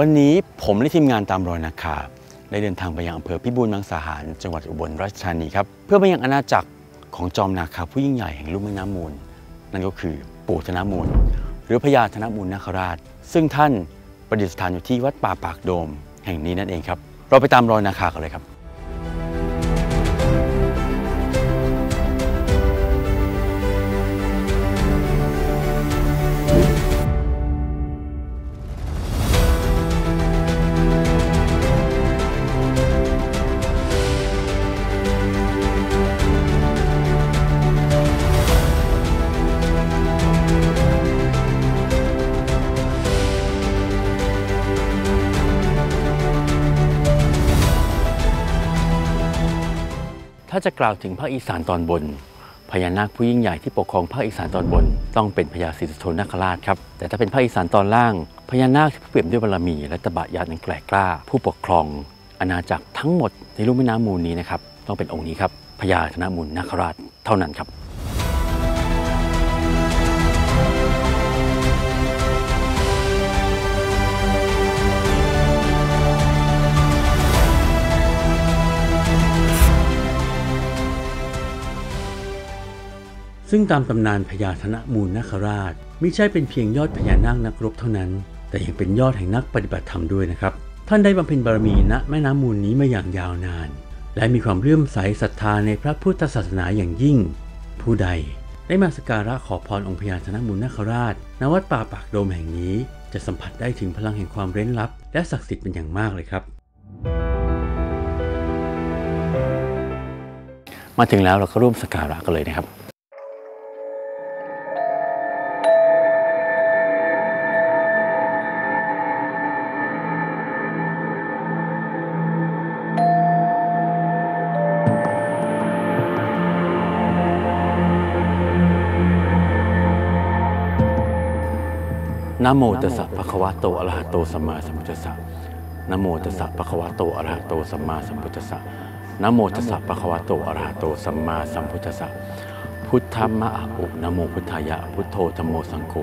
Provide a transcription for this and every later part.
วันนี้ผมและทีมงานตามรอยนาคาได้เดินทางไปยังอำเภอพิบูลมังสาหารจังหวัดอุบลราชธานีครับเพื่อไปยังอาณาจักรของจอมนาคาผู้ยิ่งใหญ่แห่งลุ่มแม่น้ำมูลนั่นก็คือปู่ธนมูลหรือพญาธนมูลนาคราชซึ่งท่านประดิษฐานอยู่ที่วัดป่าปากโดมแห่งนี้นั่นเองครับเราไปตามรอยนาคากันเลยครับถ้าจะกล่าวถึงภาคอีสานตอนบนพญานาคผู้ยิ่งใหญ่ที่ปกครองภาคอีสานตอนบนต้องเป็นพญาศรีสุโธนาคราชครับแต่ถ้าเป็นภาคอีสานตอนล่างพญานาคที่เปี่ยมด้วยบารมีและตบะญาณอันแกร่งกล้าผู้ปกครองอาณาจักรทั้งหมดในลุ่มแม่น้ำมูลนี้นะครับต้องเป็นองค์นี้ครับพญาธนมูลนาคราชเท่านั้นครับซึ่งตามตำนานพญาธนมูลนาคราชไม่ใช่เป็นเพียงยอดพญานาคนักรบเท่านั้นแต่ยังเป็นยอดแห่งนักปฏิบัติธรรมด้วยนะครับท่านได้บำเพ็ญบารมีณแม่น้ำมูลนี้มาอย่างยาวนานและมีความเลื่อมใสศรัทธาในพระพุทธศาสนาอย่างยิ่งผู้ใดได้มาสักการะขอพรองค์พญาธนมูลนาคราชณวัดป่าปากโดมแห่งนี้จะสัมผัสได้ถึงพลังแห่งความเร้นลับและศักดิ์สิทธิ์เป็นอย่างมากเลยครับมาถึงแล้วเราก็ร่วมสักการะกันเลยนะครับนะโมตัสสะภะคะวะโตอะระหะโตสัมมาสัมพุทธัสสะนะโมตัสสะภะคะวะโตอะระหะโตสัมมาสัมพุทธัสสะนะโมตัสสะภะคะวะโตอะระหะโตสัมมาสัมพุทธัสสะพุทธัมมะอะอุนะโมพุทธายะพุทโธธัมโมสังโฆ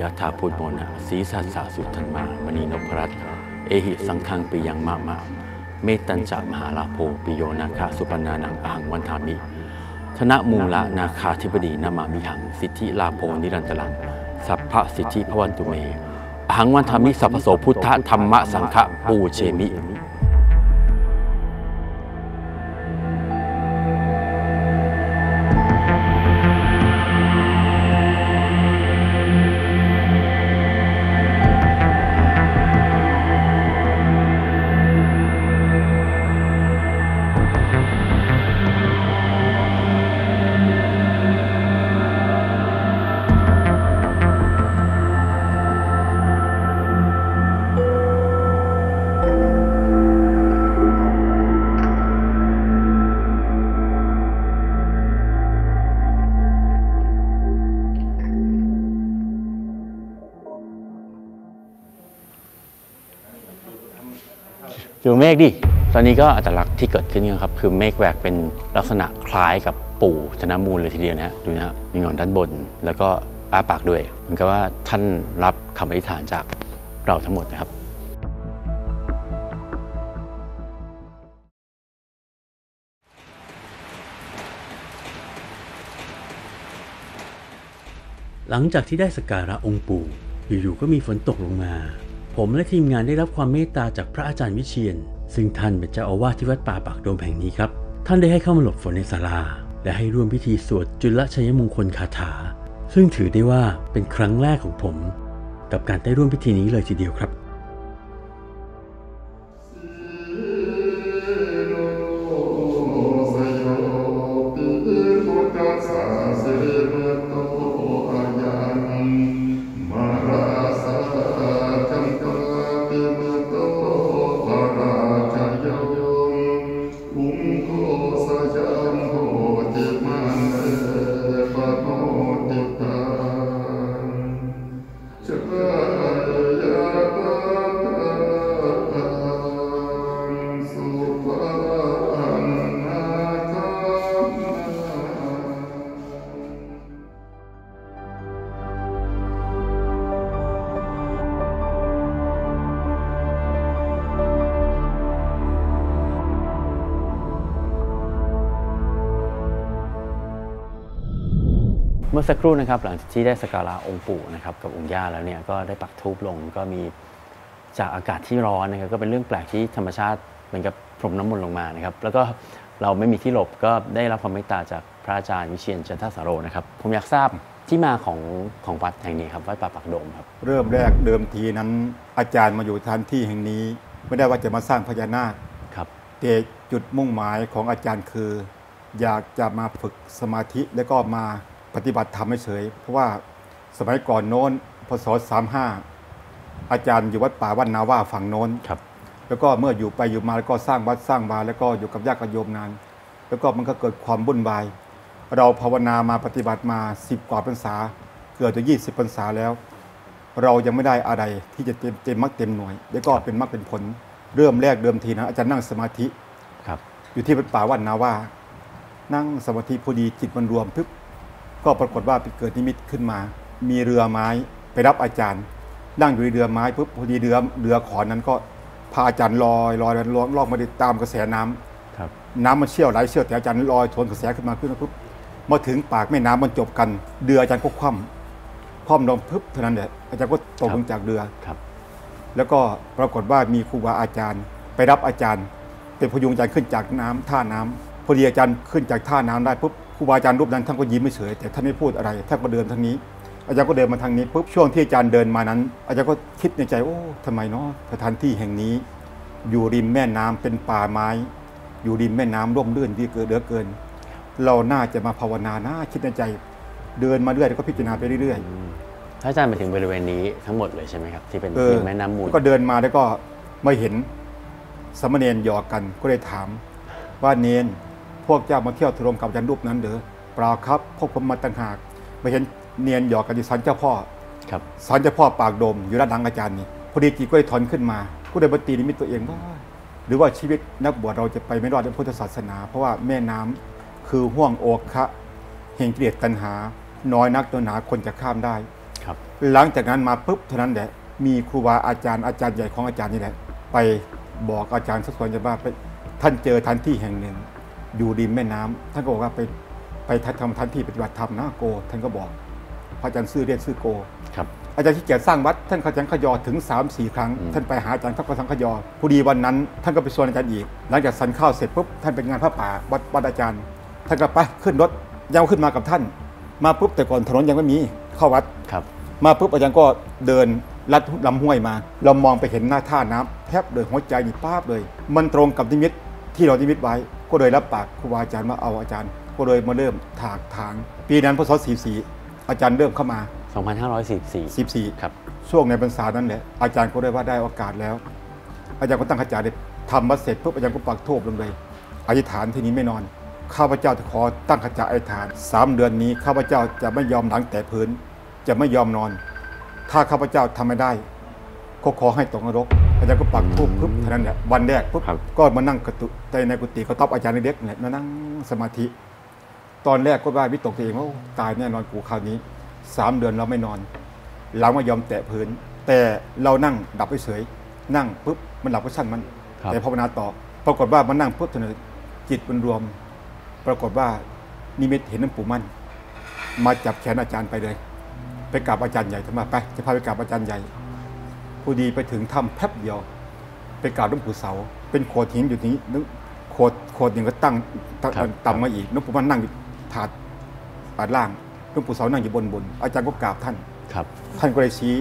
ยะถาพุทโธนะสีสัสสะสุทันมามณีนพรัตน์เอหิสังฆังปิยังมะมะเมตัญจะมหาลาโภปิโยนาคะสุปนานังอหังวันธามิธนมูลนาคาธิปดีนามามิหังสิทธิลาโภนิรันตรังสัพพะสิทธิพวันตุเมอหังวันธามิสัพพโสพุทธธรรมะสังฆะปูเชมิดูเมฆดิตอนนี้ก็อัตลักษณ์ที่เกิดขึ้นนะครับคือเมฆแหวกเป็นลักษณะคล้ายกับปู่ธนมูลเลยทีเดียวนะฮะดูนะครับมีหงอนด้านบนแล้วก็อ้าปากด้วยเหมือนกับว่าท่านรับคำอธิษฐานจากเราทั้งหมดนะครับหลังจากที่ได้สักการะองค์ปู่อยู่ๆก็มีฝนตกลงมาผมและทีมงานได้รับความเมตตาจากพระอาจารย์วิเชียรซึ่งท่านเป็นเจ้าอาวาสที่วัดป่าปากโดมแห่งนี้ครับท่านได้ให้เข้ามาหลบฝนในศาลาและให้ร่วมพิธีสวดจุลชัยมงคลคาถาซึ่งถือได้ว่าเป็นครั้งแรกของผมกับการได้ร่วมพิธีนี้เลยทีเดียวครับ เมื่อสักครู่นะครับหลังจากที่ได้สักการะองค์ปู่นะครับกับองค์ย่าแล้วเนี่ยก็ได้ปักธูปลงก็มีจากอากาศที่ร้อนนะครับก็เป็นเรื่องแปลกที่ธรรมชาติเหมือนกับพรมน้ำมนต์ลงมานะครับแล้วก็เราไม่มีที่หลบก็ได้รับความเมตตาจากพระอาจารย์วิเชียรจันทสาโรนะครับผมอยากทราบที่มาของวัดแห่งนี้ครับวัดป่าปักโดมครับเริ่มแรกเดิมทีนั้นอาจารย์มาอยู่ท่านที่แห่งนี้ไม่ได้ว่าจะมาสร้างพญานาคครับแต่จุดมุ่งหมายของอาจารย์คืออยากจะมาฝึกสมาธิแล้วก็มาปฏิบัติธรรมเฉยเพราะว่าสมัยก่อนโน้นพศ35อาจารย์อยู่วัดป่าวัดนาว่าฝั่งโน้นครับแล้วก็เมื่ออยู่ไปอยู่มาแล้วก็สร้างวัดสร้างวาแล้วก็อยู่กับญาติโยมนานแล้วก็มันก็เกิดความวุ่นวายเราภาวนามาปฏิบัติมา10กว่าพรรษาเกือบจะ20พรรษาแล้วเรายังไม่ได้อะไรที่จะเต็มมรรคเต็มหน่วยแล้วก็เป็นมรรคเป็นผลเริ่มแรกเดิมทีนะอาจารย์นั่งสมาธิครับอยู่ที่วัดป่าวัดนาว่านั่งสมาธิพอดีจิตมันรวมปึ๊บก็ปรากฏว่าไปเกิดนิมิตขึ้นมามีเรือไม้ไปรับอาจารย์นั่งอยู่ในเรือไม้ปุ๊บพอดีเรือขอนั้นก็พาอาจารย์ลอยล่องมาตามกระแสน้ำครับน้ำมันเชี่ยวไหลเชี่ยวแต่อาจารย์ลอยทวนกระแสขึ้นมาปุ๊บมาถึงปากแม่น้ำมันจบกันเรืออาจารย์ก็คว่ำลงปุ๊บเท่านั้นแหละอาจารย์ก็ตกลงจากเรือครับแล้วก็ปรากฏว่ามีครูบาอาจารย์ไปรับอาจารย์เป็นพยุงอาจารย์ขึ้นจากน้ำท่าน้ำพอดีอาจารย์ขึ้นจากท่าน้ำได้ปุ๊บครูบาอาจารย์รูปนั้นท่านก็ยิ้มไม่เฉยแต่ท่านไม่พูดอะไรท่านก็เดินทางนี้อาจารย์ก็เดินมาทางนี้ปุ๊บช่วงที่อาจารย์เดินมานั้นอาจารย์ก็คิดในใจโอ้ทำไมเนาะสถานที่แห่งนี้อยู่ริมแม่น้ำเป็นป่าไม้อยู่ริมแม่น้ำร่มรื่นดีเกินเหลือเกินเราน่าจะมาภาวนานะคิดในใจเดินมาเรื่อยแล้วก็พิจารณาไปเรื่อยๆอาจารย์ไปถึงบริเวณนี้ทั้งหมดเลยใช่ไหมครับที่เป็นริมแม่น้ำมูลก็เดินมาแล้วก็ไม่เห็นสามเณรหยอกกันก็เลยถามว่าเนนพวกเจ้ามาเที่ยวทุรงกับอาจารย์รูปนั้นเหรอเปล่าครับพวกผมมาต่างหากไม่เห็นเนียนหยอกกันที่ศาลเจ้าพ่อครับศาลเจ้าพ่อปากโดมอยู่ด้านหลังอาจารย์นี่พอดีจิตก็ได้ถอนขึ้นมาก็ได้บัตรีนิมิตตัวเองว่าหรือว่าชีวิตนักบวชเราจะไปไม่รอดในพุทธศาสนาเพราะว่าแม่น้ำคือห่วงโอคะแห่งกิเลสตัณหาน้อยนักตัวหนาคนจะข้ามได้ครับหลังจากนั้นมาปุ๊บเท่านั้นแหละมีครูบาอาจารย์ใหญ่ของอาจารย์นี่แหละไปบอกอาจารย์สักส่วนจะบ้าไปท่านเจอทันที่แห่งหนึ่งอยู่ริมแม่น้ำท่านก็บอกว่าไปทำทันที่ปฏิบัติธรรมนะโกท่านก็บอกพระอาจารย์ซื่อเรียนซื่อโกครับอาจารย์ที่เกียรติสร้างวัดท่านขังขยอถึง 3-4 ครั้งท่านไปหาอาจารย์ท่านก็สังขยอพอดีวันนั้นท่านก็ไปชวนอาจารย์อีกหลังจากสันข้าวเสร็จปุ๊บท่านเป็นงานพระป่าวัดอาจารย์ท่านก็ไปขึ้นรถยาวขึ้นมากับท่านมาปุ๊บแต่ก่อนถนนยังไม่มีเข้าวัดครับมาปุ๊บอาจารย์ก็เดินลัดลำห้วยมาเรามองไปเห็นหน้าท่าน้ำแทบเลยหัวใจนี่ป้าบเลยมันตรงกับนิมิตที่เรานิมิตไว้ก็เลยรับปากครูบาอาจารย์มาเอาอาจารย์ก็เลยมาเริ่มถากถางปีนั้นพศ44อาจารย์เริ่มเข้ามา2544ครับช่วงในพรรษานั้นแหละอาจารย์ก็ได้ว่าได้โอกาสแล้วอาจารย์ก็ตั้งขจาได้ทำวัดเสร็จปุ๊บอาจารย์ก็ปักธูปลงเลยอธิษฐานที่นี้ไม่นอนข้าพเจ้าจะขอตั้งขจาอธิษฐาน3เดือนนี้ข้าพเจ้าจะไม่ยอมหลังแตะพื้นจะไม่ยอมนอนถ้าข้าพเจ้าทำไม่ได้ก็ขอให้ตกนรกอาจารย์ก็ปักธูปปุ๊บเท่านั้นแหละวันแรกปุ๊บก็มานั่งกระตุกใจในกุฏิก็ต๊อบอาจารย์เล็กเนี่ยนั่งสมาธิตอนแรกก็ว่าวิตกตัวเองว่าตายแน่นอนกูคราวนี้3เดือนเราไม่นอนเราไม่ยอมแตะพื้นแต่เรานั่งดับเฉยนั่งปุ๊บมันหลับก็ชั่นมันแต่ภาวนาต่อปรากฏว่ามันนั่งปุ๊บเท่านั้นจิตมันรวมปรากฏว่านิมิตเห็นน้ำปู่มั่นมาจับแขนอาจารย์ไปเลยไปกราบอาจารย์ใหญ่ทำไมไปจะพาไปกราบอาจารย์ใหญ่พอดีไปถึงถ้ำแป๊บเดียวไปกราบหลวงปู่เสาเป็นโขดหินอยู่นี้นึกโขดหนึ่งก็ตั้งต่ำมาอีกหลวงปู่มั่นนั่งอยู่ถาดป่าล่างหลวงปู่เสานั่งอยู่บนอาจารย์ก็กราบท่านครับท่านก็เลยชี้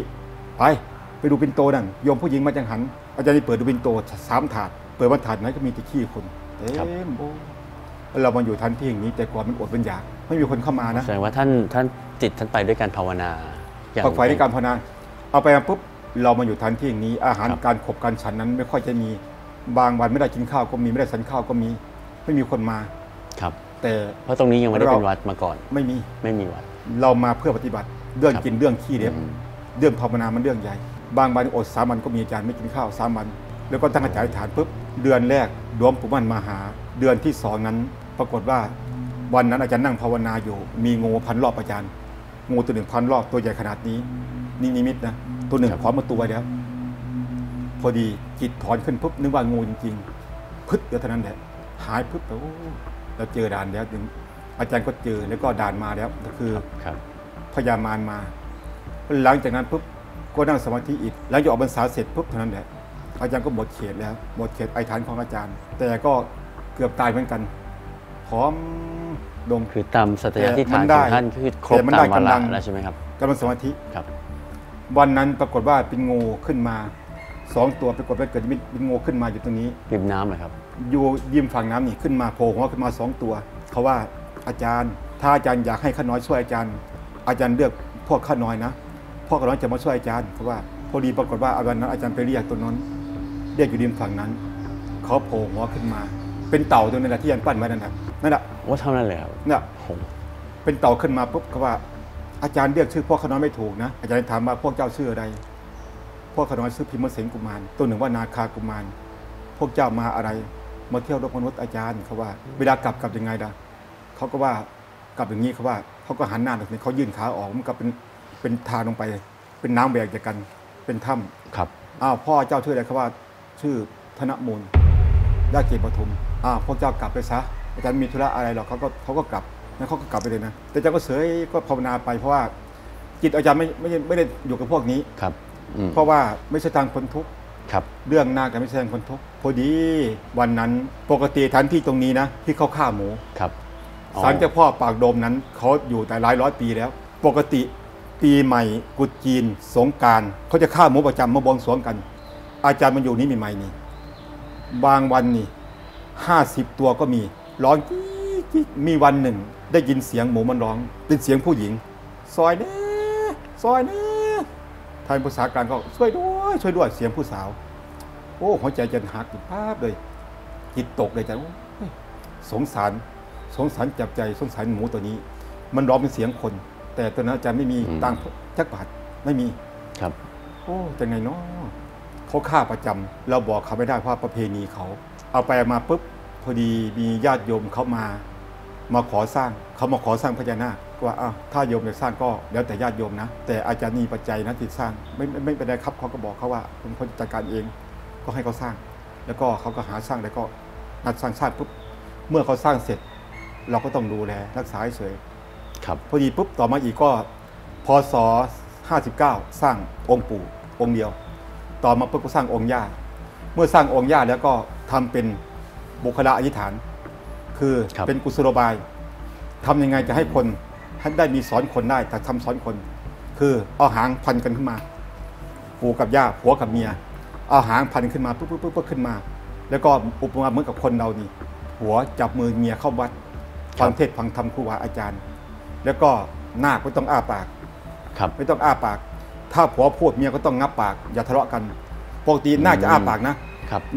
ไปดูปิ่นโตนั่นโยมผู้หญิงมาจังหันอาจารย์นี่เปิดดูปิ่นโต3ถาดเปิดวันถาดไหนก็มีตะขี้คนเต็มโบเรามาอยู่ทันที่อย่างนี้แต่ก่อนมันอดเป็นอยากไม่มีคนเข้ามานะแสดงว่าท่านจิตท่านไปด้วยการภาวนาฝักใฝ่ในการภาวนาเอาไปปุ๊บเรามาอยู่ทันที่อย่างนี้อาหารการขบการฉันนั้นไม่ค่อยจะมีบางวันไม่ได้กินข้าวก็มีไม่ได้ฉันข้าวก็มีไม่มีคนมาครับแต่เพราะตรงนี้ยังไม่ได้เป็นวัดมาก่อนไม่มีวัดเรามาเพื่อปฏิบัติเรื่องกินเรื่องขี้เนี่ยเรื่องภาวนามันเรื่องใหญ่บางวันอด3 วันก็มีอาจารย์ไม่กินข้าว3 วันแล้วก็ตั้งใจฐานปุ๊บเดือนแรกหลวงปู่มั่นมาหาเดือนที่2นั้นปรากฏว่าวันนั้นอาจารย์นั่งภาวนาอยู่มีงูพันรอบอาจารย์งูตัวหนึ่งพันรอบตัวใหญ่ขนาดนี้นี่นิมิตนะตัวหนึ่งขอมาตัวแล้วพอดีจิตถอนขึ้นปุ๊บนึกว่างูจริงๆพึดเดียวเท่านั้นแหละหายพึดไปเราเจอด่านแล้ว อาจารย์ก็เจอแล้วก็ด่านมาแล้วก็คือพญามารมาหลังจากนั้นปุ๊บก็นั่งสมาธิอีกหลังจากออกพรรษาเสร็จปุ๊บเท่านั้นแหละอาจารย์ก็หมดเขตแล้วหมดเขตไอฐานของอาจารย์แต่ก็เกือบตายเหมือนกันพร้อมดงคือตามสัตยาธิฐานของท่านคือครบตามวาระแล้วใช่ไหมครับกำลังสมาธิวันนั้นปรากฏว่าเป็นงูขึ้นมาสองตัวปรากฏว่าเกิดเป็นงูขึ้นมาอยู่ตรงนี้ริมน้ำเลยครับอยู่ริมฝั่งน้ำนี่ขึ้นมาโผล่หัวขึ้นมาสองตัวเขาว่าอาจารย์ถ้าอาจารย์อยากให้ข้าน้อยช่วยอาจารย์เลือกพวกข้าน้อยนะพวกข้าน้อยจะมาช่วยอาจารย์เพราะว่าพอดีปรากฏว่าวันนั้นอาจารย์ไปเรียกตัวนั้นเรียกอยู่ริมฝั่งนั้นเขาโผล่หัวขึ้นมาเป็นเต่าตัวนั้นแหละที่ยันปั้นไว้นั่นแหละว่าเท่านั้นแหละเนี่ยเป็นเต่าขึ้นมาปุ๊บเขาว่าอาจารย์เรียกชื่อพวกข้าน้อยไม่ถูกนะอาจารย์ถามว่าพวกเจ้าชื่ออะไรพวกข้าน้อยชื่อพิมพ์เสนกุมารตัวหนึ่งว่านาคากุมารพวกเจ้ามาอะไรมาเที่ยวโลกมนุษย์อาจารย์เขาว่าเวลากลับยังไงล่ะเขาก็ว่ากลับอย่างนี้เขาว่าเขาก็หันหน้าแบบนี้เขายื่นขาออกมันก็เป็นทางลงไปเป็นน้ำแบกจากกันเป็นถ้ำครับอ้าวพ่อเจ้าชื่ออะไรเขาว่าชื่อธนมูลยาเกศปทุมอ้าวพวกเจ้ากลับไปซะอาจารย์มีธุระอะไรหรอกเขาก็กลับแล้วเขาก็กลับไปเลยนะแต่อาจารย์ก็เสยก็ภาวนาไปเพราะว่าจิตอาจารย์ไม่ได้อยู่กับพวกนี้ครับเพราะว่าไม่ใช่ทางคนทุกข์เรื่องหน้ากันไม่ใช่ทางคนทุกข์พอดีวันนั้นปกติฐานที่ตรงนี้นะที่เขาฆ่าหมูครับศาลเจ้าพ่อปากโดมนั้นเขาอยู่แต่หลายร้อยปีแล้วปกติปีใหม่กุดจีนสงกรานต์เขาจะฆ่าหมูประจำมาบวงสรวงกันอาจารย์มันอยู่นี้ใหม่ๆนี่บางวันนี่50ตัวก็มีร้องจี๊ดมีวันหนึ่งได้ยินเสียงหมูมันร้องเป็นเสียงผู้หญิงซอยเน่ซอยเน่ทางภาษากลางก็ช่วยด้วยช่วยด้วยเสียงผู้สาวโอ้หัวใจจะหักติดภาพเลยจิตตกเลยจ้ะสงสารจับใจสงสารหมูตัวนี้มันร้องเป็นเสียงคนแต่ตอนนั้นอาจารย์ไม่มีตังค์จักบาทไม่มีครับโอ้จะไงเนาะเขาฆ่าประจำเราบอกเขาไม่ได้เพราะประเพณีเขาเอาไปมาปุ๊บพอดีมีญาติโยมเขามาขอสร้างพญานาคก็ว่าอ้าวถ้าโยมจะสร้างก็แล้วแต่ญาติโยมนะแต่อาจารย์มีปัจจัยนะที่สร้างไม่เป็นไรครับเขาก็บอกเขาว่าผมคนจัดการเองก็ให้เขาสร้างแล้วก็เขาก็หาสร้างแล้วก็นัดสร้างปุ๊บเมื่อเขาสร้างเสร็จเราก็ต้องดูแลรักษาเฉยครับพอดีปุ๊บต่อมาอีกก็พศ59สร้างองค์ปู่องค์เดียวต่อมาปุ๊บก็สร้างองค์ย่าเมื่อสร้างองค์ย่าแล้วก็ทำเป็นบุคลาอธิษฐานคือเป็นกุศโลบายทำยังไงจะให้คนได้มีสอนคนได้แต่ทำสอนคนคือเอาหางพันกันขึ้นมาปู่กับย่าผัวกับเมียเอาหางพันขึ้นมาปุ๊บขึ้นมาแล้วก็อุปมาเหมือนกับคนเรานี่ผัวจับมือเมียเข้าวัดฟังเทศฟังธรรมครูบาอาจารย์แล้วก็นาคไม่ต้องอ้าปากไม่ต้องอ้าปากถ้าผัวพูดเมียก็ต้องงับปากอย่าทะเลาะกันปกตินาคจะอ้าปากนะ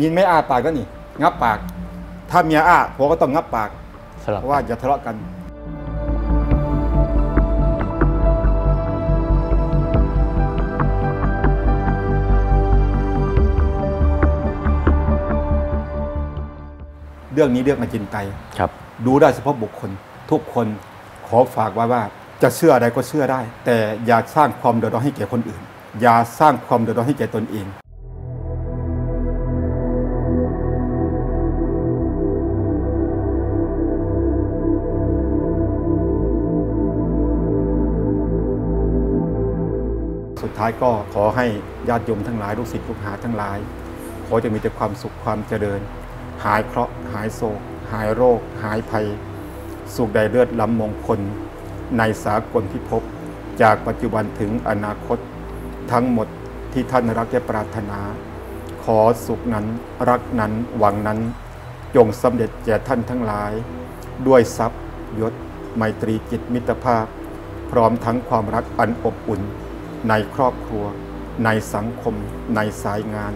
ยินไม่อ้าปากก็นี่งับปากถ้าเมียอ้าผัวก็ต้องงับปากเพราะว่าอย่าทะเลาะกันเรื่องนี้เรื่องอจินไตยดูได้เฉพาะบุคคลทุกคนขอฝากไว้ว่าจะเชื่ออะไรก็เชื่อได้แต่อย่าสร้างความเดือดร้อนให้แก่คนอื่นอย่าสร้างความเดือดร้อนให้แก่ตนเองสุดท้ายก็ขอให้ญาติโยมทั้งหลายลูกศิษย์ลูกหาทั้งหลายขอจะมีแต่ความสุขความเจริญหายเคราะห์หายโศกหายโรคหายภัยสุขใดเลือดล้ำมงคลในสากลพิภพจากปัจจุบันถึงอนาคตทั้งหมดที่ท่านรักและปรารถนาขอสุขนั้นรักนั้นหวังนั้นจงสำเร็จแก่ท่านทั้งหลายด้วยทรัพย์ยศไมตรีจิตมิตรภาพพร้อมทั้งความรักอันอบอุ่นในครอบครัวในสังคมในสายงาน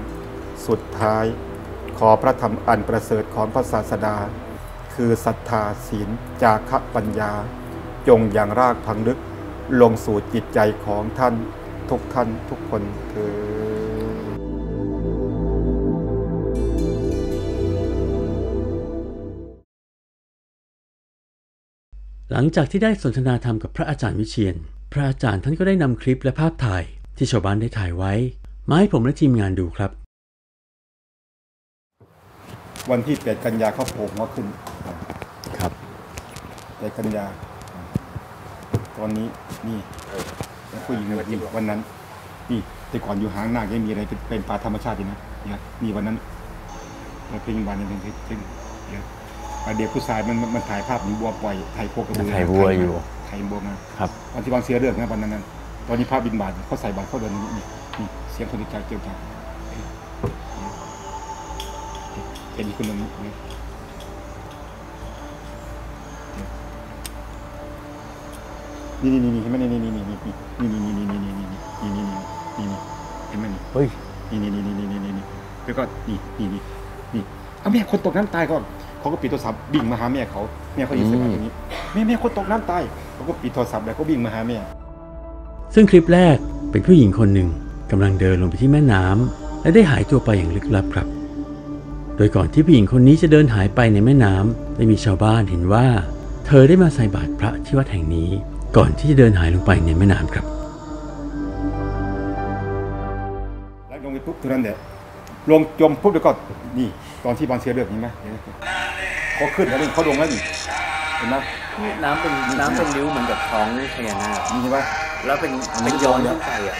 สุดท้ายขอพระธรรมอันประเสริฐของพระศาสดาคือศรัทธาศีลจาคะปัญญาจงอย่างรากพังลึกลงสู่จิตใจของท่านทุกท่านทุกคนเถิดหลังจากที่ได้สนทนาธรรมกับพระอาจารย์วิเชียรพระอาจารย์ท่านก็ได้นำคลิปและภาพถ่ายที่ชาวบ้านได้ถ่ายไว้มาให้ผมและทีมงานดูครับวันที่8 กันยาเขาโผล่มาขึ้นครับ แต่กันยาตอนนี้นี่แล้วผู้หญิงนี่วันนั้นนี่แต่ก่อนอยู่หางหน้ายังมีอะไรเป็นป่าธรรมชาติอยู่นะเนี่ยมีวันนั้นเราพิงบานยังพิงเนี่ยเด็กผู้ชายมันถ่ายภาพหนูบัวปล่อยถ่ายโคกระบือถ่ายบัวอยู่ถ่ายบัวมาครับวันที่บางเสียเรื่องนะวันนั้นตอนนี้ภาพบินบานเขาใส่บานเขาเดินนี่เสียงคนติดใจเกี่ยวกันเห็นคนนี้นี่เห็นไหมนี่เฮ้ยนี่แล้วก็นี่เอาแม่คนตกน้ำตายก่อนเขาก็ปิดโทรศัพท์บิ่งมาหาแม่เขาแม่เขาอยู่สบายอย่างนี้แม่คนตกน้ำตายเขาก็ปิดโทรศัพท์แล้วก็บิ่งมาหาแม่ซึ่งคลิปแรกเป็นผู้หญิงคนหนึ่งกำลังเดินลงไปที่แม่น้ำและได้หายตัวไปอย่างลึกลับครับโดยก่อนที่ผู้หญิงคนนี้จะเดินหายไปในแม่น้ำได้มีชาวบ้านเห็นว่าเธอได้มาใส่บาตรพระที่วัดแห่งนี้ก่อนที่จะเดินหายลงไปในแม่น้ำครับแล้วลงไปปุ๊บตัวนั้นเนี่ยลงจมปุ๊บแล้วก็นี่ตอนที่บางเสียเลือกนี่ไหมเขาขึ้นแล้วเขาลงแล้วนี่เห็นไหมน้ำเป็นนิ้วเหมือนกับท้องนี่พญานาคนี่ใช่ไหมแล้วเป็นย้อนขึ้นไปอ่ะ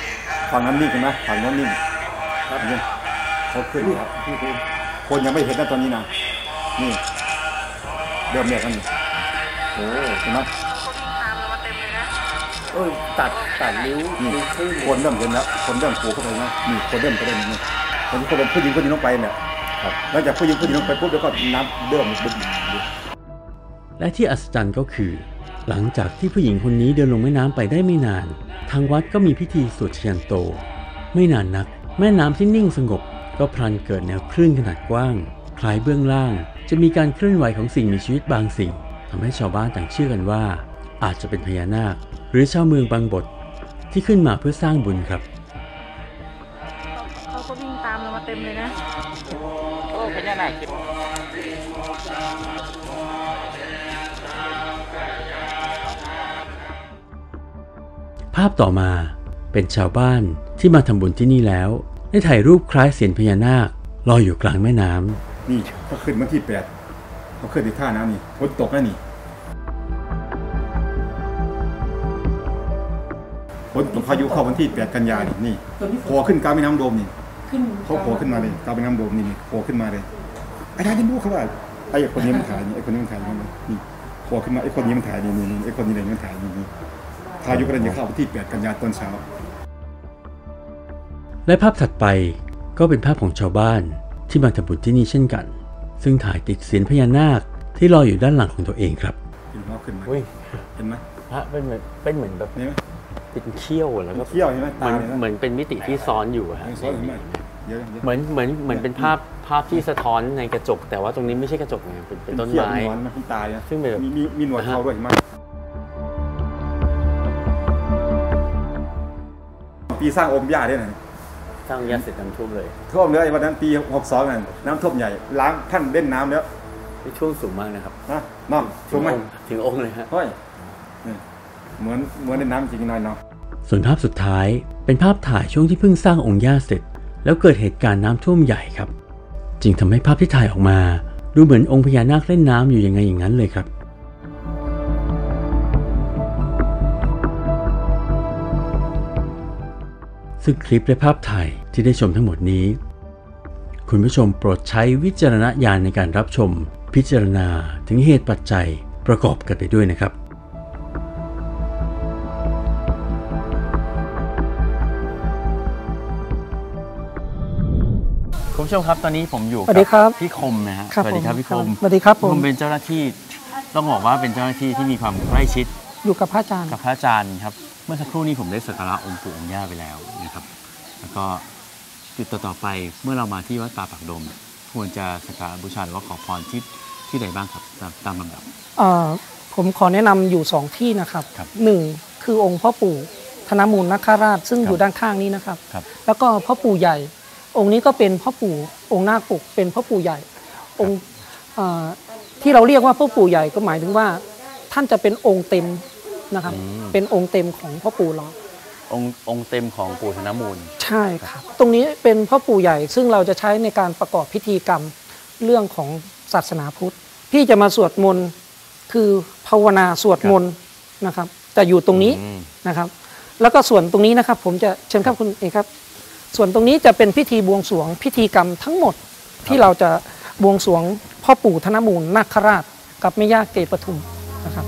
ฝั่งนั้นนี่เห็นไหมฝั่งนั้นนี่เขาขึ้นแล้วคนยังไม่เห็นนะตอนนี้นะนี่เดิมแม่กันนี่โอ้เห็นไหมตัดนิ้วคนเริ่มเห็นแล้วคนเริ่มปูเข้าไปนะนี่คนเริ่มกระเด็นนี่คนที่เป็นผู้หญิงลงไปเนี่ยหลังจากผู้หญิงลงไปปุ๊บแล้วก็น้ำเริ่มบึ้มและที่อัศจรรย์ก็คือหลังจากที่ผู้หญิงคนนี้เดินลงแม่น้ำไปได้ไม่นานทางวัดก็มีพิธีสวดชยันโตไม่นานนักแม่น้ำที่นิ่งสงบก็พลันเกิดแนวคลื่นขนาดกว้างคล้ายเบื้องล่างจะมีการเคลื่อนไหวของสิ่งมีชีวิตบางสิ่งทำให้ชาวบ้านต่างเชื่อกันว่าอาจจะเป็นพญานาคหรือชาวเมืองบางบทที่ขึ้นมาเพื่อสร้างบุญครับเขาก็วิ่งตามเรามาเต็มเลยนะโอ้พญานาคภาพต่อมาเป็นชาวบ้านที่มาทำบุญที่นี่แล้วได้ถ่ายรูปคล้ายเสียนพญานาคลอยอยู่กลางแม่น้ำนี่เขาขึ้นมาที่แปดเขาขึ้นไปท่าน้ำนี่ฝนตกแล้วนี่ฝนตกพายุเข้าวันที่8 กันยายนนี่โผล่ขึ้นกลางแม่น้ำโดมนี่เขาโผล่ขึ้นมาเลยกลางแม่น้ำโดมนี่โผล่ขึ้นมาเลยไอ้ท่านที่พูดเขาว่าไอ้คนนี้มันถ่ายนี่ไอ้คนนี้มันถ่ายนี่โผล่ขึ้นมาไอ้คนนี้มันถ่ายนี่ไอ้คนนี้อะไรมันถ่ายนี่พายุกำลังจะเข้าวันที่8 กันยายนตอนเช้าและภาพถัดไปก็เป็นภาพของชาวบ้านที่มาทำบุญที่นี่เช่นกันซึ่งถ่ายติดเสียนพญานาคที่ลอยอยู่ด้านหลังของตัวเองครับเห็นเขาขึ้นไหมเห็นไหมพระเป็นเหมือนแบบนี้เป็นเขี้ยวแล้วก็เขี้ยวใช่ไหมตาเหมือนเป็นมิติที่ซ้อนอยู่ฮะเหมือนเป็นภาพที่สะท้อนในกระจกแต่ว่าตรงนี้ไม่ใช่กระจกไงเป็นต้นไม้ซึ่งแบบมีหนวดเขาด้วยมากปีสร้างอมยาได้ไหมสร้างยาเสร็จน้ำท่วมเลยท่วมเลยวันนั้นปี62นั่นน้ำท่วมใหญ่ล้างท่านเล่นน้ำแล้วช่วงสูงมากนะครับน้องสูงไหมถึงองค์เลยฮะเหมือนในน้ำจริงหน่อยเนาะส่วนภาพสุดท้ายเป็นภาพถ่ายช่วงที่เพิ่งสร้างองค์ย่าเสร็จแล้วเกิดเหตุการณ์น้ำท่วมใหญ่ครับจึงทำให้ภาพที่ถ่ายออกมาดูเหมือนองค์พญานาคเล่นน้ำอยู่ยังไงอย่างนั้นเลยครับซึ่งคลิปและภาพถ่ายที่ได้ชมทั้งหมดนี้คุณผู้ชมโปรดใช้วิจารณญาณในการรับชมพิจารณาถึงเหตุปัจจัยประกอบกันไปด้วยนะครับคุณผู้ชมครับตอนนี้ผมอยู่กับพี่คมนะฮะสวัสดีครับพี่คมสวัสดีครับผมเป็นเจ้าหน้าที่ต้องบอกว่าเป็นเจ้าหน้าที่ที่มีความใกล้ชิดอยู่กับพระอาจารย์ครับเมื่อสักครู่นี้ผมได้สักการะองค์ปู่องค์ย่าไปแล้วนะครับแล้วก็จุดต่อไปเมื่อเรามาที่วัดป่าปากดมควรจะสักการะบูชาหรือว่าขอพรที่ไหนบ้างครับตามลำดับผมขอแนะนำอยู่2ที่นะครับหนึ่งคือองค์พ่อปู่ธนมูลนคราชซึ่งอยู่ด้านข้างนี้นะครับแล้วก็พ่อปู่ใหญ่องค์นี้ก็เป็นพ่อปู่องค์นาคปกเป็นพ่อปู่ใหญ่องค์ที่เราเรียกว่าพ่อปู่ใหญ่ก็หมายถึงว่าท่านจะเป็นองค์เต็มนะครับเป็นองค์เต็มของพ่อปู่เราองค์เต็มของปู่ธนมูลใช่ครับตรงนี้เป็นพ่อปู่ใหญ่ซึ่งเราจะใช้ในการประกอบพิธีกรรมเรื่องของศาสนาพุทธพี่จะมาสวดมนต์ คือภาวนาสวดมนต์นะครับจะอยู่ตรงนี้นะครับแล้วก็ส่วนตรงนี้นะครับผมจะเชิญครับคุณเอกครับส่วนตรงนี้จะเป็นพิธีบวงสรวงพิธีกรรมทั้งหมดที่เราจะบวงสรวงพ่อปู่ธนมูลนาคราชกับแม่ย่าเกศปทุมนะครับ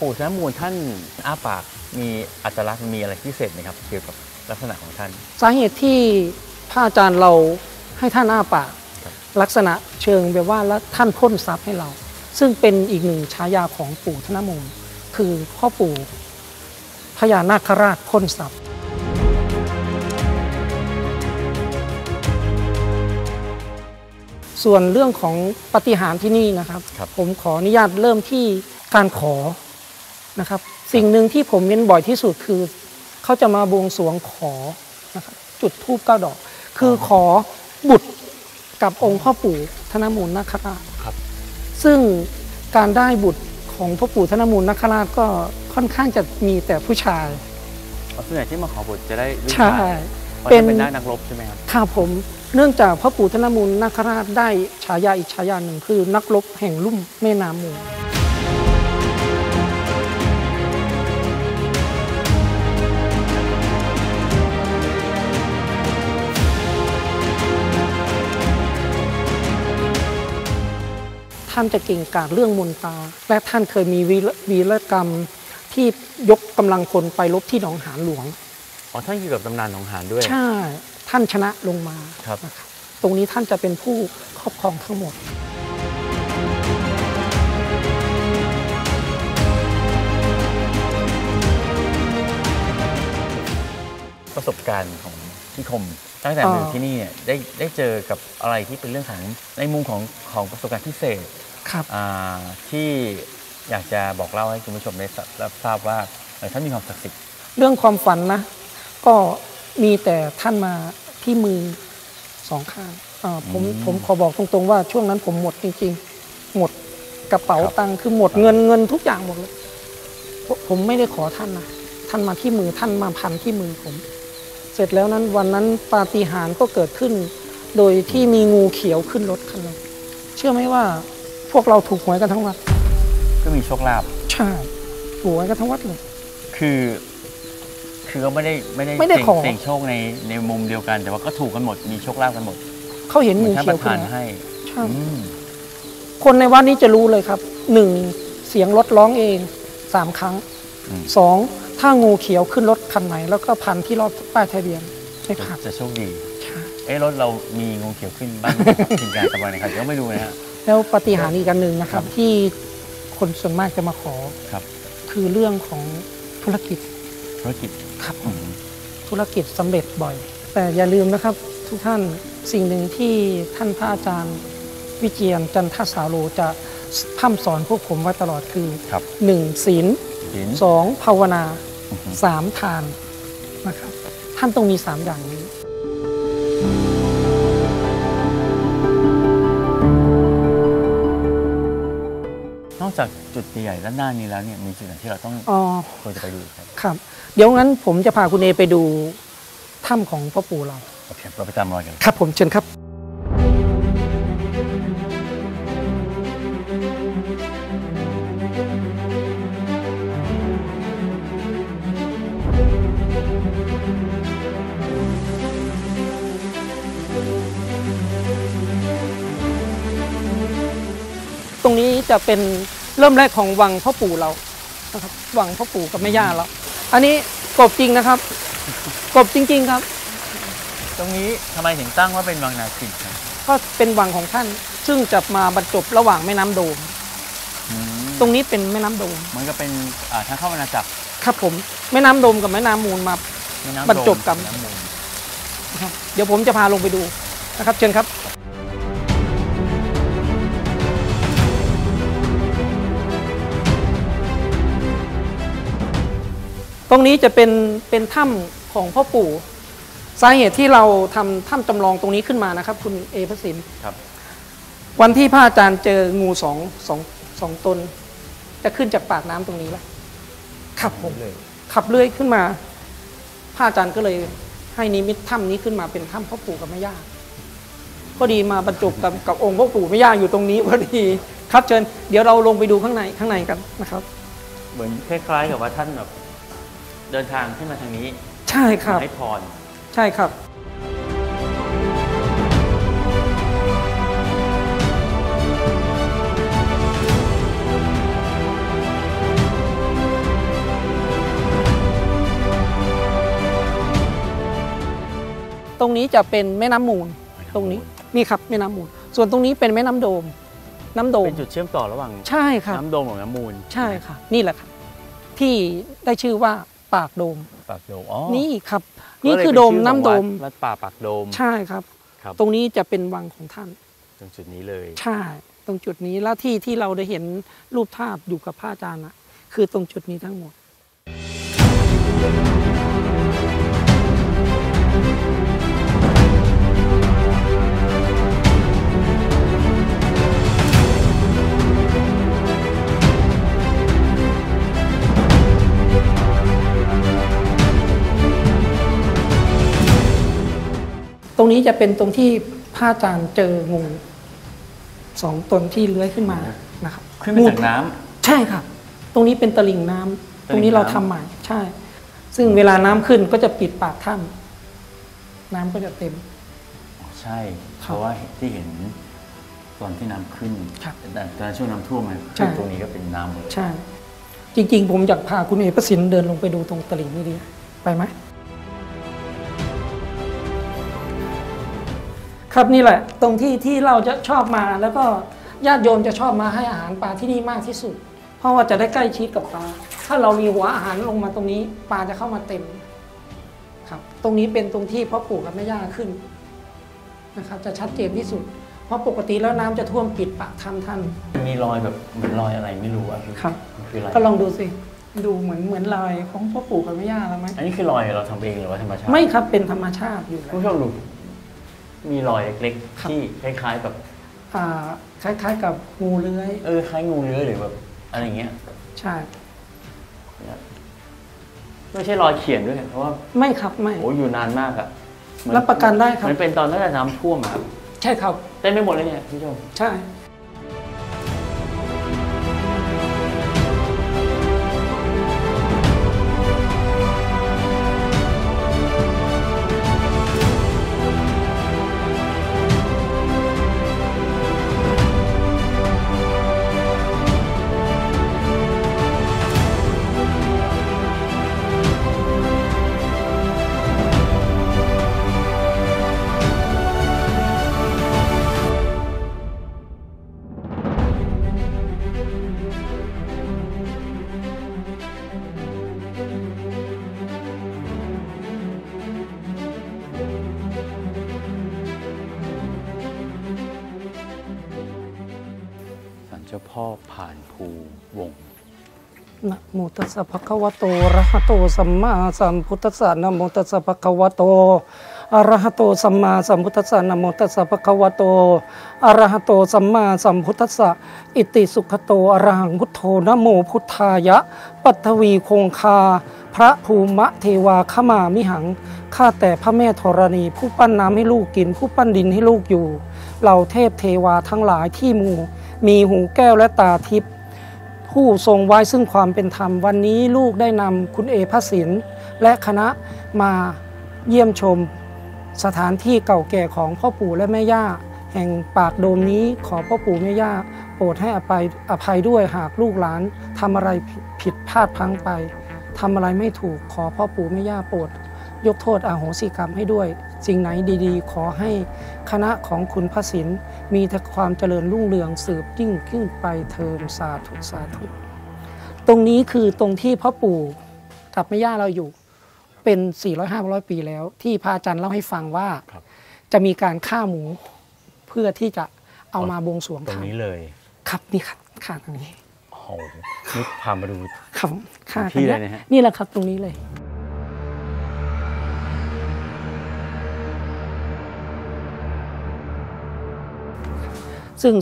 ปู่ธนมูลท่านอ้าปากมีอัตลักษณ์มีอะไรพิเศษไหมครับเกี่ยวกับลักษณะของท่านสาเหตุที่พระอาจารย์เราให้ท่านอ้าปากลักษณะเชิงแบบว่าและท่านพ่นทรัพย์ให้เราซึ่งเป็นอีกหนึ่งฉายาของปู่ธนมูลคือพ่อปู่พญานาคราชพ่นทรัพย์ส่วนเรื่องของปาฏิหาริย์ที่นี่นะครับผมขออนุญาตเริ่มที่การขอนะครับสิ่งหนึ่งที่ผมเน้นบ่อยที่สุดคือเขาจะมาบวงสรวงขอนะครับจุดธูป9 ดอกคือขอบุตรกับองค์พ่อปู่ธนมูลนาคราชซึ่งการได้บุตรของพ่อปู่ธนมูลนาคราชก็ค่อนข้างจะมีแต่ผู้ชายส่วนใหญ่ที่มาขอบุตรจะได้ลูกชายเป็นนักรบใช่ไหมครับค่ะผมเนื่องจากพ่อปู่ธนมูลนาคราชได้ฉายาอีกฉายาหนึ่งคือนักรบแห่งลุ่มแม่น้ำมูลท่านจะเก่งกาจเรื่องมนตราและท่านเคยมีวีรกรรมที่ยกกำลังคนไปรบที่หนองหานหลวงอ๋อท่านเกี่ยวกับตำนานหนองหานด้วยใช่ท่านชนะลงมาครับตรงนี้ท่านจะเป็นผู้ครอบครองทั้งหมดประสบการณ์ของนิคมตั้งแต่อยู่ที่นี่ได้เจอกับอะไรที่เป็นเรื่องของในมุมของประสบการณ์พิเศษครับที่อยากจะบอกเล่าให้คุณผู้ชมได้รับทราบว่าท่านมีความศักดิ์สิทธิ์เรื่องความฝันนะก็มีแต่ท่านมาที่มือ2 ข้างผมขอบอกตรงๆว่าช่วงนั้นผมหมดจริงๆหมดกระเป๋าตังค์คือหมดเงินทุกอย่างหมดเลยผมไม่ได้ขอท่านนะท่านมาที่มือท่านมาพันที่มือผมเสร็จแล้วนั้นวันนั้นปาฏิหาริย์ก็เกิดขึ้นโดยที่มีงูเขียวขึ้นรถคันนึงเชื่อไหมว่าพวกเราถูกหวยกันทั้งวัดก็มีโชคลาภใช่ถูกหวยกันทั้งวัดเลยคือก็ไม่ได้ขอเสี่ยงโชคในมุมเดียวกันแต่ว่าก็ถูกกันหมดมีโชคลาภกันหมดเขาเห็นงูเขียวขึ้นให้ใช่คนในวัดนี้จะรู้เลยครับ1เสียงรถร้องเอง3 ครั้ง2ถ้างูเขียวขึ้นรถคันไหนแล้วก็พันที่รอบป้ายทะเบียนไม่ผ่านจะโชคดีรถเรามีงูเขียวขึ้นบ้างทีมงานตะวันนะครับเดี๋ยวไม่ดูนะฮะแล้วปาฏิหาริย์อีกอันหนึ่งนะครับที่คนส่วนมากจะมาขอครับคือเรื่องของธุรกิจครับธุรกิจสำเร็จบ่อยแต่อย่าลืมนะครับทุกท่านสิ่งหนึ่งที่ท่านพระอาจารย์วิเจียรจันทสาโรจะพร่ำสอนพวกผมไว้ตลอดคือ1 ศีล2ภาวนา3 ทานนะครับท่านต้องมี3 อย่างนี้นอกจากจุดใหญ่ด้านหน้านี้แล้วเนี่ยมีจุดไหนที่เราต้องควรจะไปดูครับครับเดี๋ยวงั้นผมจะพาคุณเอไปดูถ้ำของพ่อปู่เราโอเคเราไปตามรอยกันครับผมเชิญครับตรงนี้จะเป็นเริ่มแรกของวังพ่อปู่เรานะครับวังพ่อปู่กับแม่ย่าเราอันนี้กบจริงนะครับกบจริงๆครับตรงนี้ทำไมถึงตั้งว่าเป็นวังนาคินครับก็เป็นวังของท่านซึ่งจะมาบรรจบระหว่างแม่น้ำโดมตรงนี้เป็นแม่น้ำโดมมันก็เป็นทางเข้าอาณาจักรครับผมแม่น้ำโดมกับแม่น้ำมูลมาบรรจบกันนะครับเดี๋ยวผมจะพาลงไปดูนะครับเชิญครับตรงนี้จะเป็นถ้ำของพ่อปู่สาเหตุที่เราทำถ้ำจำลองตรงนี้ขึ้นมานะครับคุณเอพสินครับวันที่พระอาจารย์เจองูสองตนจะขึ้นจากปากน้ำตรงนี้แล้วขับผมเลยขับเลื่อยขึ้นมาพระอาจารย์ก็เลยให้นิมิตถ้ำนี้ขึ้นมาเป็นถ้ำพ่อปู่กับแม่ย่า พอดีมาบรรจุกับองค์พ่อปู่แม่ย่าอยู่ตรงนี้พอดีครับเชิญเดี๋ยวเราลงไปดูข้างในกันนะครับเหมือนคล้ายๆกับว่าท่านแบบเดินทางขึ้นมาทางนี้ใช่ครับให้พรใช่ครับตรงนี้จะเป็นแม่น้ำมูลตรงนี้นี่ครับแม่น้ำมูลส่วนตรงนี้เป็นแม่น้ำโดมเป็นจุดเชื่อมต่อระหว่างใช่ค่ะน้ำโดมกับน้ำมูลใช่ค่ะนี่แหละครับที่ได้ชื่อว่าปากโดมนี่ครับนี่คือโดมน้ำโดมวัดป่าปากโดมใช่ครับตรงนี้จะเป็นวังของท่านตรงจุดนี้เลยใช่ตรงจุดนี้แล้วที่เราได้เห็นรูปภาพอยู่กับพระอาจารย์น่ะคือตรงจุดนี้ทั้งหมดตรงนี้จะเป็นตรงที่พระอาจารย์เจองูสองตนที่เลื้อยขึ้นมานะครับขึ้นมาจากน้ำใช่ครับตรงนี้เป็นตลิ่งน้ำตรงนี้เราทำใหม่ใช่ซึ่งเวลาน้ำขึ้นก็จะปิดปากถ้ำน้ำก็จะเต็มใช่เพราะว่าที่เห็นตอนที่น้ำขึ้นแต่ช่วงน้ำท่วมไหมตรงนี้ก็เป็นน้ำหมดใช่จริงๆผมอยากพาคุณเอกประสิทธิ์เดินลงไปดูตรงตลิ่งนี่ดีไปไหมครับนี่แหละตรงที่เราจะชอบมาแล้วก็ญาติโยมจะชอบมาให้อาหารปลาที่นี่มากที่สุดเพราะว่าจะได้ใกล้ชิดกับปลาถ้าเรามีหัวอาหารลงมาตรงนี้ปลาจะเข้ามาเต็มครับตรงนี้เป็นตรงที่พ่อปู่กับแม่ย่าขึ้นนะครับจะชัดเจนที่สุดเพราะปกติแล้วน้ำจะท่วมปิดปากถ้ำท่านมีรอยแบบเหมือนรอยอะไรไม่รู้อะครับก็ลองดูสิดูเหมือนรอยของพ่อปู่กับแม่ย่าแล้วไหมอันนี้คือรอยเราทำเองหรือว่าธรรมชาติไม่ครับเป็นธรรมชาติอยู่ผู้ชมดูมีรอยเล็กๆที่คล้ายๆแบบคล้ายๆกับงูเลื้อยคล้ายงูเลื้อยหรือแบบอะไรเงี้ยใช่ไม่ใช่รอยเขียนด้วยเพราะว่าไม่ครับไม่โอ้อยู่นานมากอะรับประกันได้ครับมันเป็นตอนตั้งแต่น้ำท่วมครับใช่ครับเต็มไปหมดเลยเนี่ยพี่ชมใช่เจ้าพ่อผ่านภูวงนะโมตัสสะภะคะวะโตอะระหะโตสัมมาสัมพุทธัสสะนะโมตัสสะภะคะวะโตอะระหะโตสัมมาสัมพุทธัสสะนะโมตัสสะภะคะวะโตอะระหะโตสัมมาสัมพุทธัสสะอิติสุขโตอะระหังพุทโธนะโมพุทธายะปัทวีคงคาพระภูมะเทวาขมามิหังข้าแต่พระแม่ธรณีผู้ปั้นน้ำให้ลูกกินผู้ปั้นดินให้ลูกอยู่เหล่าเทพเทวาทั้งหลายที่มีหูแก้วและตาทิพย์ผู้ทรงไว้ซึ่งความเป็นธรรมวันนี้ลูกได้นำคุณเอพระศิลป์และคณะมาเยี่ยมชมสถานที่เก่าแก่ของพ่อปู่และแม่ย่าแห่งปากโดมนี้ขอพ่อปู่แม่ย่าโปรดให้อภัยด้วยหากลูกหลานทำอะไรผิดพลาดพลั้งไปทำอะไรไม่ถูกขอพ่อปู่แม่ย่าโปรดยกโทษอโหสิกรรมให้ด้วยสิ่งไหนดีๆขอให้คณะของคุณพระศิลป์มีแต่ความเจริญรุ่งเรืองสืบยิ่งขึ้นไปเทอมสาธุสาธุตรงนี้คือตรงที่พ่อปู่กับแม่ย่าเราอยู่เป็น 400-500 ปีแล้วที่พระอาจารย์เล่าให้ฟังว่าจะมีการฆ่าหมูเพื่อที่จะเอามาบวงสรวงตรงนี้เลยครับนี่ครับค่ะตรงนี้โอ้โหนี่พามาดูครับที่อะไรนะฮะนี่แหละครับตรงนี้เลย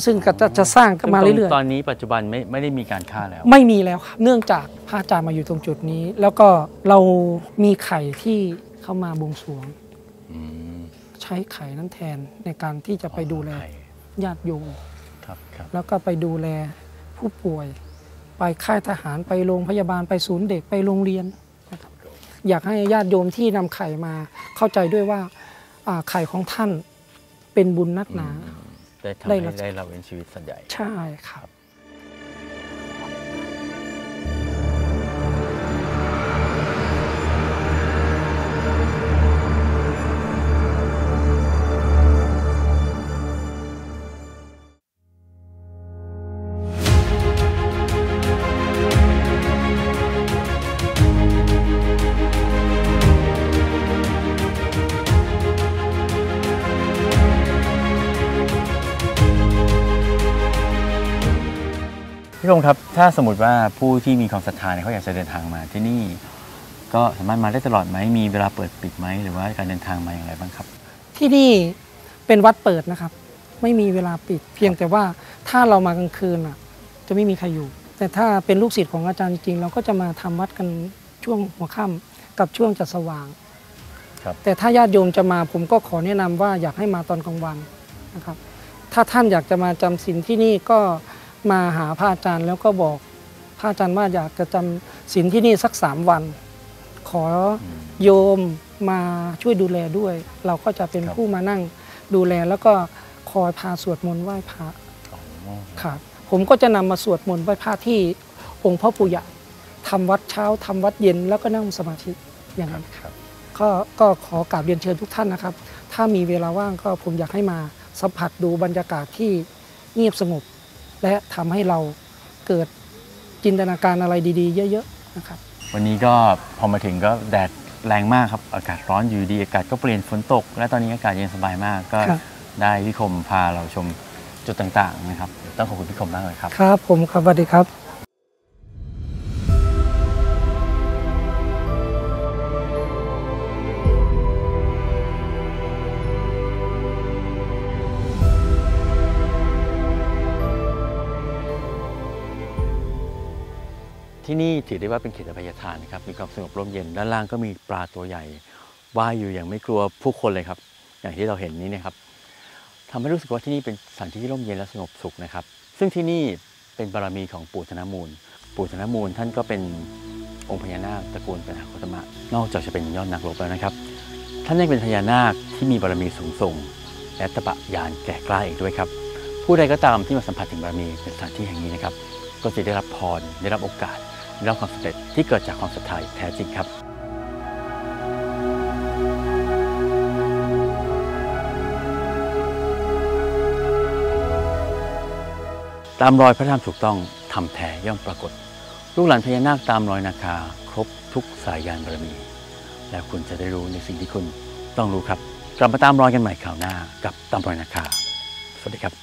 ซึ่งก็จะสร้างมาเรื่อยๆตอนนี้ปัจจุบันไม่ได้มีการฆ่าแล้วไม่มีแล้วครับเนื่องจากพระอาจารย์มาอยู่ตรงจุดนี้แล้วก็เรามีไข่ที่เข้ามาบวงสรวง ใช้ไข่นั้นแทนในการที่จะไปดูแลญาติโยมแล้วก็ไปดูแลผู้ป่วยไปค่ายทหารไปโรงพยาบาลไปศูนย์เด็กไปโรงเรียนนะครับอยากให้ญาติโยมที่นำไข่มาเข้าใจด้วยว่าไข่ของท่านเป็นบุญนักหนาได้เราเป็นชีวิตสัญญาใช่ครับพี่คงครับถ้าสมมติว่าผู้ที่มีความศรัทธาเขาอยากจะเดินทางมาที่นี่ก็สามารถมาได้ตลอดไหมมีเวลาเปิดปิดไหมหรือว่าการเดินทางมาอย่างไรบ้างครับที่นี่เป็นวัดเปิดนะครับไม่มีเวลาปิดเพียงแต่ว่าถ้าเรามากลางคืนอ่ะจะไม่มีใครอยู่แต่ถ้าเป็นลูกศิษย์ของอาจารย์จริงๆเราก็จะมาทำวัดกันช่วงหัวค่ำกับช่วงจัดสว่างครับแต่ถ้าญาติโยมจะมาผมก็ขอแนะนำว่าอยากให้มาตอนกลางวันนะครับถ้าท่านอยากจะมาจำศีลที่นี่ก็มาหาพระอาจารย์แล้วก็บอกพระอาจารย์ว่าอยากจะจำศีลที่นี่สัก3 วันขอโยมมาช่วยดูแลด้วยเราก็จะเป็นผู้มานั่งดูแลแล้วก็คอยพาสวดมนต์ไหว้พระครับผมก็จะนำมาสวดมนต์ไหว้พระที่องค์พ่อปู่ใหญ่ทำวัดเช้าทำวัดเย็นแล้วก็นั่งสมาธิอย่างนั้นครับก็ขอกราบเรียนเชิญทุกท่านนะครับถ้ามีเวลาว่างก็ผมอยากให้มาสัมผัสดูบรรยากาศที่เงียบสงบและทำให้เราเกิดจินตนาการอะไรดีๆเยอะๆนะครับวันนี้ก็พอมาถึงก็แดดแรงมากครับอากาศร้อนอยู่ดีอากาศก็เปลี่ยนฝนตกและตอนนี้อากาศเย็นสบายมากก็ได้พี่คมพาเราชมจุดต่างๆนะครับต้องขอบคุณพี่คมมากเลยครับครับผมครับสวัสดีครับที่นี่ถือได้ว่าเป็นเขตอภัยทานนะครับมีความสงบร่มเย็นด้านล่างก็มีปลาตัวใหญ่ว่ายอยู่อย่างไม่กลัวผู้คนเลยครับอย่างที่เราเห็นนี้นะครับทำให้รู้สึกว่าที่นี่เป็นสถานที่ที่ร่มเย็นและสงบสุขนะครับซึ่งที่นี่เป็นบารมีของปู่ธนมูลปู่ธนมูลท่านก็เป็นองค์พญานาคตระกูลเป็นโคตมะนอกจากจะเป็นยอดนักรบแล้วนะครับท่านยังเป็นพญานาคที่มีบารมีสูงส่งและตบะยานแก่กล้าอีกด้วยครับผู้ใดก็ตามที่มาสัมผัสถึงบารมีในสถานที่แห่งนี้นะครับก็จะได้รับพรได้รับโอกาสและความสำเร็จที่เกิดจากความศรัทธาแท้จริงครับตามรอยพระธรรมถูกต้องทำแท้ย่อมปรากฏลูกหลานพญานาคตามรอยนาคาครบทุกสายยานบารมีและคุณจะได้รู้ในสิ่งที่คุณต้องรู้ครับกลับมาตามรอยกันใหม่คราวหน้ากับตามรอยนาคาสวัสดีครับ